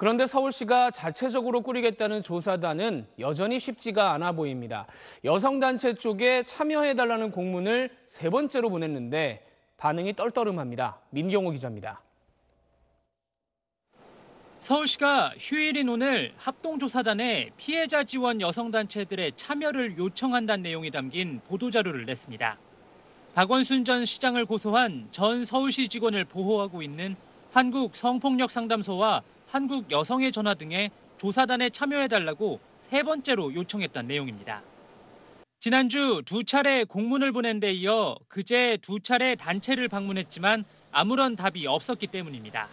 그런데 서울시가 자체적으로 꾸리겠다는 조사단은 여전히 쉽지가 않아 보입니다. 여성단체 쪽에 참여해달라는 공문을 3번째로 보냈는데 반응이 떨떠름합니다. 민경호 기자입니다. 서울시가 휴일인 오늘 합동조사단에 피해자 지원 여성단체들의 참여를 요청한다는 내용이 담긴 보도자료를 냈습니다. 박원순 전 시장을 고소한 전 서울시 직원을 보호하고 있는 한국 성폭력 상담소와 한국 여성의 전화 등의 조사단에 참여해달라고 3번째로 요청했던 내용입니다. 지난주 2차례 공문을 보낸 데 이어 그제 2차례 단체를 방문했지만 아무런 답이 없었기 때문입니다.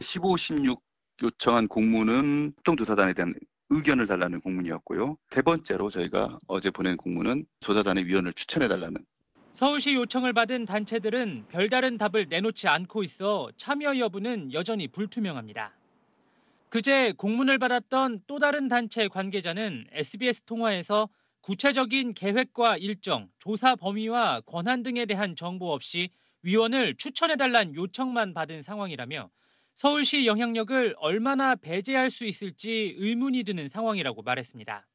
15, 16 요청한 공문은 합동조사단에 대한 의견을 달라는 공문이었고요. 3번째로 저희가 어제 보낸 공문은 조사단의 위원을 추천해달라는. 서울시 요청을 받은 단체들은 별다른 답을 내놓지 않고 있어 참여 여부는 여전히 불투명합니다. 그제 공문을 받았던 또 다른 단체 관계자는 SBS 통화에서 구체적인 계획과 일정, 조사 범위와 권한 등에 대한 정보 없이 위원을 추천해달란 요청만 받은 상황이라며 서울시 영향력을 얼마나 배제할 수 있을지 의문이 드는 상황이라고 말했습니다.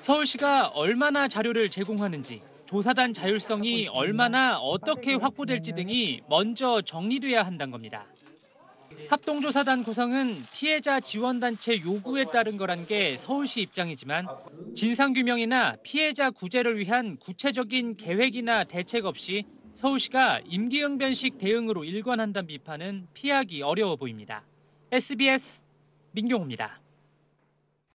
서울시가 얼마나 자료를 제공하는지, 조사단 자율성이 얼마나 어떻게 확보될지 등이 먼저 정리돼야 한다는 겁니다. 합동조사단 구성은 피해자 지원단체 요구에 따른 거란 게 서울시 입장이지만 진상규명이나 피해자 구제를 위한 구체적인 계획이나 대책 없이 서울시가 임기응변식 대응으로 일관한다는 비판은 피하기 어려워 보입니다. SBS 민경호입니다.